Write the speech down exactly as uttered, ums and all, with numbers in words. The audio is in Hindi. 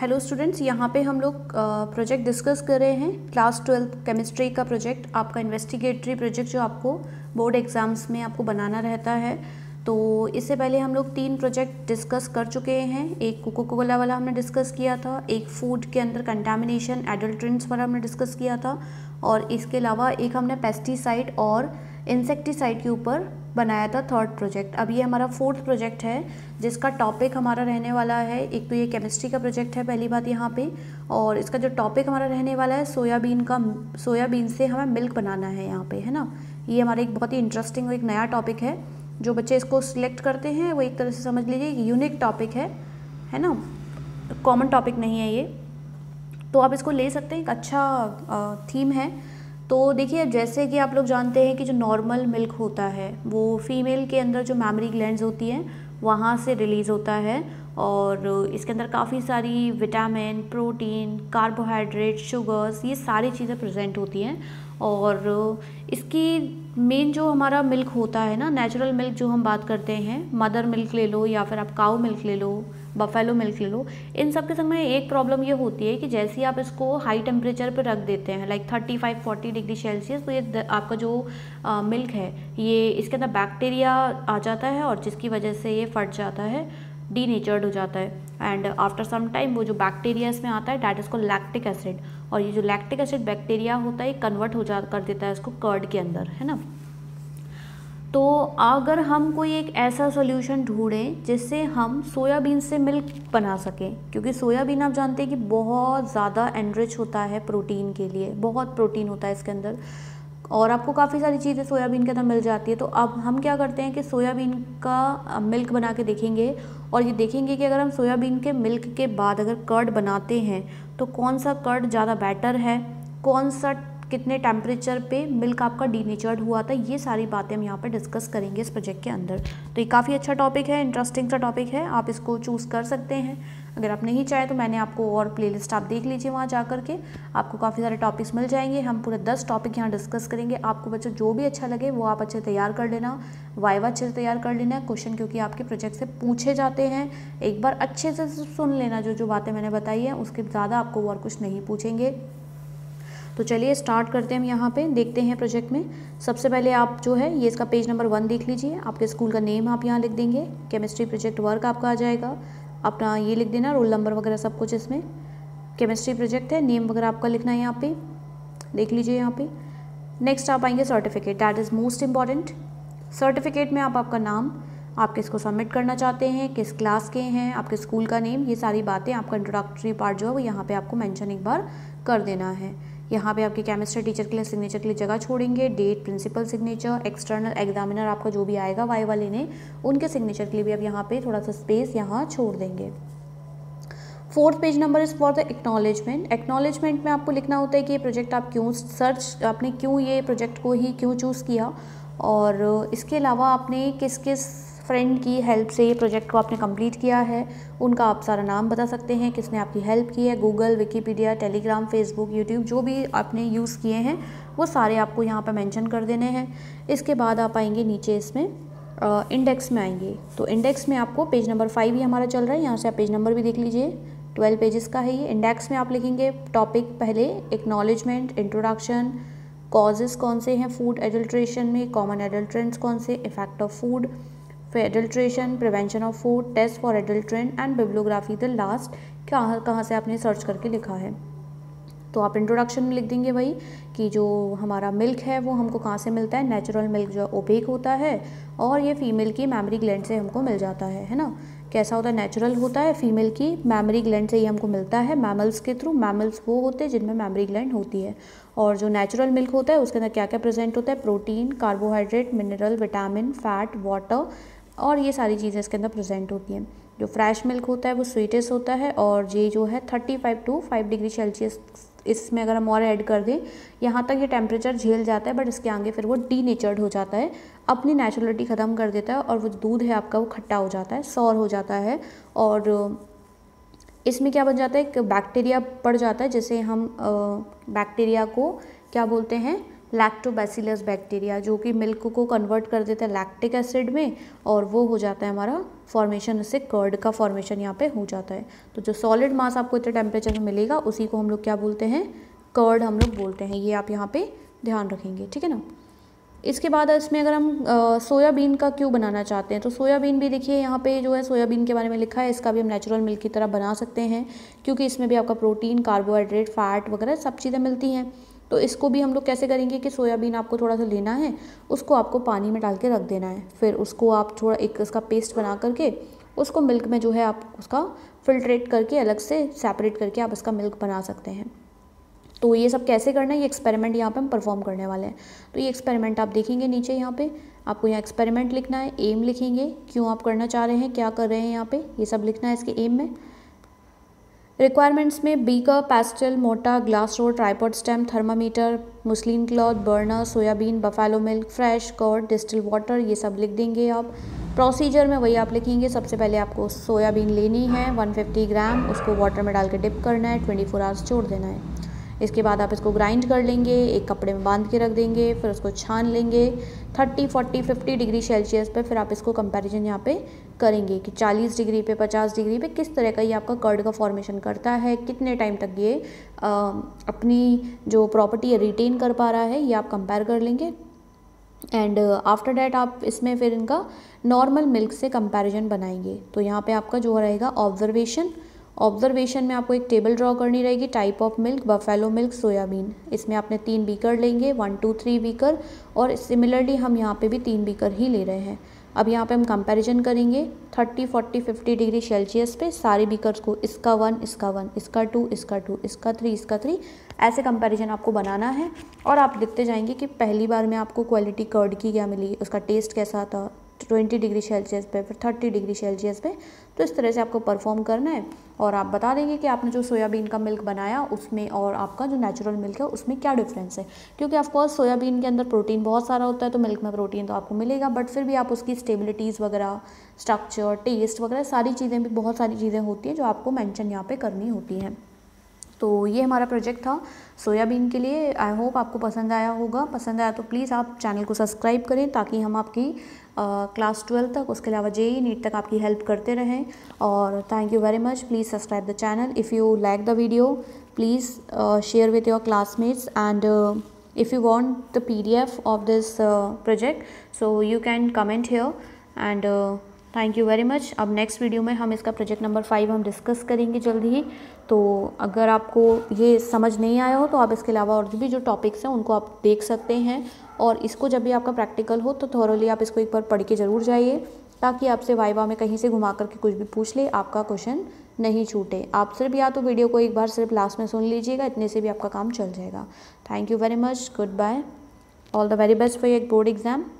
हेलो स्टूडेंट्स, यहाँ पे हम लोग प्रोजेक्ट डिस्कस कर रहे हैं क्लास ट्वेल्थ केमिस्ट्री का प्रोजेक्ट, आपका इन्वेस्टिगेटरी प्रोजेक्ट जो आपको बोर्ड एग्ज़ाम्स में आपको बनाना रहता है। तो इससे पहले हम लोग तीन प्रोजेक्ट डिस्कस कर चुके हैं। एक कोको कोला वाला हमने डिस्कस किया था, एक फूड के अंदर कंटामिनेशन एडल्ट्रेंट्स वाला हमने डिस्कस किया था, और इसके अलावा एक हमने पेस्टिसाइड और इंसेक्टिसाइड के ऊपर बनाया था थर्ड प्रोजेक्ट। अब ये हमारा फोर्थ प्रोजेक्ट है जिसका टॉपिक हमारा रहने वाला है, एक तो ये केमिस्ट्री का प्रोजेक्ट है पहली बात यहाँ पे, और इसका जो टॉपिक हमारा रहने वाला है सोयाबीन का, सोयाबीन से हमें मिल्क बनाना है यहाँ पे, है ना। ये हमारा एक बहुत ही इंटरेस्टिंग और एक नया टॉपिक है, जो बच्चे इसको सिलेक्ट करते हैं वो एक तरह से समझ लीजिए यूनिक टॉपिक है, है ना, कॉमन टॉपिक नहीं है ये, तो आप इसको ले सकते हैं, एक अच्छा थीम है। तो देखिए, जैसे कि आप लोग जानते हैं कि जो नॉर्मल मिल्क होता है वो फीमेल के अंदर जो मैमरी ग्लैंड्स होती हैं वहाँ से रिलीज़ होता है, और इसके अंदर काफ़ी सारी विटामिन, प्रोटीन, कार्बोहाइड्रेट, शुगर्स, ये सारी चीज़ें प्रेजेंट होती हैं। और इसकी मेन जो हमारा मिल्क होता है ना, नेचुरल मिल्क जो हम बात करते हैं, मदर मिल्क ले लो या फिर आप काऊ मिल्क ले लो, बफेलो मिल्क ले लो, इन सब के संग में एक प्रॉब्लम ये होती है कि जैसे ही आप इसको हाई टेम्परेचर पर रख देते हैं like thirty five forty degree Celsius, तो ये आपका जो आ, मिल्क है ये, इसके अंदर बैक्टीरिया आ जाता है और जिसकी वजह से ये फट जाता है, डीनेचर्ड हो जाता है। एंड आफ्टर सम टाइम वो जो बैक्टीरिया इसमें आता है that is called lactic acid, और ये जो लैक्टिक एसिड बैक्टीरिया होता है कन्वर्ट हो जा कर देता है इसको कर्ड के अंदर, है ना। तो अगर हम कोई एक ऐसा सॉल्यूशन ढूंढें जिससे हम सोयाबीन से मिल्क बना सकें, क्योंकि सोयाबीन आप जानते हैं कि बहुत ज़्यादा एनरिच होता है प्रोटीन के लिए, बहुत प्रोटीन होता है इसके अंदर, और आपको काफ़ी सारी चीज़ें सोयाबीन के अंदर मिल जाती है। तो अब हम क्या करते हैं कि सोयाबीन का मिल्क बना के देखेंगे, और ये देखेंगे कि अगर हम सोयाबीन के मिल्क के बाद अगर कर्ड बनाते हैं तो कौन सा कर्ड ज़्यादा बेटर है, कौन सा कितने टेम्परेचर पे मिल्क आपका डीनेचर्ड हुआ था, ये सारी बातें हम यहाँ पर डिस्कस करेंगे इस प्रोजेक्ट के अंदर। तो ये काफ़ी अच्छा टॉपिक है, इंटरेस्टिंग सा टॉपिक है, आप इसको चूज़ कर सकते हैं। अगर आप नहीं चाहे तो मैंने आपको और प्लेलिस्ट आप देख लीजिए, वहाँ जा कर के आपको काफ़ी सारे टॉपिक्स मिल जाएंगे। हम पूरे दस टॉपिक यहाँ डिस्कस करेंगे। आपको बच्चों जो भी अच्छा लगे वो आप अच्छे तैयार कर लेना, वाइवा अच्छे से तैयार कर लेना, क्वेश्चन क्योंकि आपके प्रोजेक्ट से पूछे जाते हैं, एक बार अच्छे से सुन लेना जो जो बातें मैंने बताई हैं, उसके ज़्यादा आपको वो और कुछ नहीं पूछेंगे। तो चलिए स्टार्ट करते हैं हम यहाँ पे, देखते हैं प्रोजेक्ट में। सबसे पहले आप जो है ये इसका पेज नंबर वन देख लीजिए, आपके स्कूल का नेम आप यहाँ लिख देंगे, केमिस्ट्री प्रोजेक्ट वर्क आपका आ जाएगा, अपना ये लिख देना, रोल नंबर वगैरह सब कुछ इसमें, केमिस्ट्री प्रोजेक्ट है, नेम वगैरह आपका लिखना है यहाँ पे, देख लीजिए यहाँ पे। नेक्स्ट आप आएंगे certificate, that is most important. Certificate में आप आपका नाम, आप किसको सबमिट करना चाहते हैं, किस क्लास के हैं, आपके स्कूल का नेम, ये सारी बातें, आपका इंट्रोडक्टरी पार्ट जो है वो यहाँ पर आपको मैंशन एक बार कर देना है। यहाँ पे आपके केमिस्ट्री टीचर के लिए सिग्नेचर के लिए जगह छोड़ेंगे, date, principal signature, external examiner आपका जो भी आएगा वाइवा लेने, उनके सिग्नेचर के लिए भी आप यहाँ पे थोड़ा सा स्पेस यहाँ छोड़ देंगे। Fourth page number is for the acknowledgement. Acknowledgement में आपको लिखना होता है कि ये प्रोजेक्ट आप क्यों सर्च, आपने क्यों ये प्रोजेक्ट को ही क्यों चूज़ किया, और इसके अलावा आपने किस किस फ्रेंड की हेल्प से ये प्रोजेक्ट को आपने कंप्लीट किया है, उनका आप सारा नाम बता सकते हैं, किसने आपकी हेल्प की है, Google, Wikipedia, Telegram, Facebook, YouTube, जो भी आपने यूज़ किए हैं वो सारे आपको यहाँ पर मेंशन कर देने हैं। इसके बाद आप आएंगे नीचे, इसमें इंडेक्स में आएंगे, तो इंडेक्स में आपको पेज नंबर फाइव ही हमारा चल रहा है, यहाँ से आप पेज नंबर भी देख लीजिए, ट्वेल्व पेजेस का है ये। इंडेक्स में आप लिखेंगे टॉपिक पहले, एक्नॉलेजमेंट, इंट्रोडक्शन, कॉजेज़ कौन से हैं फूड एडल्ट्रेशन में, कॉमन एडल्ट्रेंट्स कौन से, इफेक्ट ऑफ फूड, फिर adulteration, prevention of food, test for adulterant and bibliography, the last कहाँ कहाँ से आपने सर्च करके लिखा है। तो आप इंट्रोडक्शन में लिख देंगे वही कि जो हमारा मिल्क है वो हमको कहाँ से मिलता है, नेचुरल मिल्क जो ओबेक होता है, और ये फीमेल की मैमरी ग्लैंड से हमको मिल जाता है, है ना। कैसा होता है, नेचुरल होता है, फीमेल की मैमरी ग्लैंड से ही हमको मिलता है मैमल्स के थ्रू। मैमल्स वो होते हैं जिनमें मैमरी ग्लैंड होती है, और जो नेचुरल मिल्क होता है उसके अंदर क्या क्या प्रेजेंट होता है, protein, carbohydrate, mineral, vitamin, fat, water, और ये सारी चीज़ें इसके अंदर प्रेजेंट होती हैं। जो फ्रेश मिल्क होता है वो स्वीटेस्ट होता है, और ये जो है thirty five to five degree Celsius, इसमें अगर हम और ऐड कर दें, यहाँ तक ये टेम्परेचर झेल जाता है, बट इसके आगे फिर वो डीनेचर्ड हो जाता है, अपनी नेचुरलिटी ख़त्म कर देता है, और वो दूध है आपका वो खट्टा हो जाता है, सौर हो जाता है, और इसमें क्या बन जाता है, एक बैक्टीरिया पड़ जाता है, जैसे हम बैक्टीरिया को क्या बोलते हैं, लैक्टोबैसिलस बैक्टीरिया जो कि मिल्क को कन्वर्ट कर देता है लैक्टिक एसिड में, और वो हो जाता है हमारा फॉर्मेशन, इससे कर्ड का फॉर्मेशन यहाँ पे हो जाता है। तो जो सॉलिड मास आपको इतने टेम्परेचर में मिलेगा उसी को हम लोग क्या बोलते हैं, कर्ड हम लोग बोलते हैं। ये आप यहाँ पे ध्यान रखेंगे, ठीक है ना। इसके बाद इसमें अगर हम सोयाबीन का क्यों बनाना चाहते हैं, तो सोयाबीन भी देखिए यहाँ पे जो है सोयाबीन के बारे में लिखा है, इसका भी हम नेचुरल मिल्क की तरह बना सकते हैं क्योंकि इसमें भी आपका प्रोटीन, कार्बोहाइड्रेट, फैट वगैरह सब चीज़ें मिलती हैं। तो इसको भी हम लोग कैसे करेंगे कि सोयाबीन आपको थोड़ा सा लेना है, उसको आपको पानी में डाल के रख देना है, फिर उसको आप थोड़ा एक उसका पेस्ट बना करके उसको मिल्क में जो है आप उसका फिल्ट्रेट करके अलग से सेपरेट करके आप उसका मिल्क बना सकते हैं। तो ये सब कैसे करना है, ये एक्सपेरिमेंट यहाँ पे हम परफॉर्म करने वाले हैं। तो ये एक्सपेरिमेंट आप देखेंगे नीचे, यहाँ पे आपको यहाँ एक्सपेरिमेंट लिखना है, एम लिखेंगे, क्यों आप करना चाह रहे हैं, क्या कर रहे हैं, यहाँ पे ये सब लिखना है इसके एम में। रिक्वायरमेंट्स में beaker, pestle, mortar, glass rod, tripod stand, thermometer, muslin cloth, burner, soybean, buffalo milk, fresh curd, distil water, ये सब लिख देंगे आप। प्रोसीजर में वही आप लिखेंगे, सबसे पहले आपको सोयाबीन लेनी है एक सौ पचास ग्राम, उसको वाटर में डाल के डिप करना है, ट्वेंटी फोर आवर्स छोड़ देना है। इसके बाद आप इसको ग्राइंड कर लेंगे, एक कपड़े में बांध के रख देंगे, फिर उसको छान लेंगे तीस, चालीस, पचास डिग्री सेल्सियस पे। फिर आप इसको कंपैरिजन यहाँ पे करेंगे कि चालीस डिग्री पे, पचास डिग्री पे किस तरह का ये आपका कर्ड का फॉर्मेशन करता है, कितने टाइम तक ये आ, अपनी जो प्रॉपर्टी है रिटेन कर पा रहा है, ये आप कंपेयर कर लेंगे। एंड आफ्टर डैट आप इसमें फिर इनका नॉर्मल मिल्क से कंपेरिजन बनाएंगे। तो यहाँ पर आपका जो रहेगा ऑब्जर्वेशन, ऑब्जर्वेशन में आपको एक टेबल ड्रॉ करनी रहेगी, type of milk, buffalo milk, soybean. इसमें आपने तीन बीकर लेंगे, वन टू थ्री बीकर, और सिमिलरली हम यहाँ पे भी तीन बीकर ही ले रहे हैं। अब यहाँ पे हम कंपैरिजन करेंगे तीस, चालीस, पचास डिग्री सेल्सियस पे सारे बीकर्स को, इसका वन, इसका वन, इसका टू, इसका टू, इसका थ्री, इसका थ्री, ऐसे कंपैरिजन आपको बनाना है। और आप देखते जाएंगे कि पहली बार में आपको क्वालिटी कर्ड की क्या मिली, उसका टेस्ट कैसा था बीस डिग्री सेल्सियस पे, फिर तीस डिग्री सेल्सियस पे। तो इस तरह से आपको परफॉर्म करना है और आप बता देंगे कि आपने जो सोयाबीन का मिल्क बनाया उसमें और आपका जो नेचुरल मिल्क है उसमें क्या डिफरेंस है, क्योंकि ऑफकोर्स सोयाबीन के अंदर प्रोटीन बहुत सारा होता है तो मिल्क में प्रोटीन तो आपको मिलेगा, बट फिर भी आप उसकी स्टेबिलिटीज़ वगैरह, स्ट्रक्चर, टेस्ट वगैरह सारी चीज़ें भी, बहुत सारी चीज़ें होती हैं जो आपको मैंशन यहाँ पर करनी होती हैं। तो ये हमारा प्रोजेक्ट था सोयाबीन के लिए। आई होप आपको पसंद आया होगा, पसंद आया तो प्लीज़ आप चैनल को सब्सक्राइब करें ताकि हम आपकी क्लास ट्वेल्थ तक, उसके अलावा जेई नीट तक आपकी हेल्प करते रहें। और thank you very much, please subscribe the channel. If you like the video please share with your classmates, and if you want the PDF of this project so you can comment here, and thank you very much. अब नेक्स्ट वीडियो में हम इसका प्रोजेक्ट नंबर फाइव हम डिस्कस करेंगे जल्दी ही। तो अगर आपको ये समझ नहीं आया हो तो आप इसके अलावा और भी जो टॉपिक्स हैं उनको आप देख सकते हैं, और इसको जब भी आपका प्रैक्टिकल हो तो थोरली आप इसको एक बार पढ़ के ज़रूर जाइए ताकि आपसे वाइवा में कहीं से घुमा करके कुछ भी पूछ ले, आपका क्वेश्चन नहीं छूटे। आप सिर्फ या तो वीडियो को एक बार सिर्फ लास्ट में सुन लीजिएगा, इतने से भी आपका काम चल जाएगा। Thank you very much, good bye, all the very best for your board exam.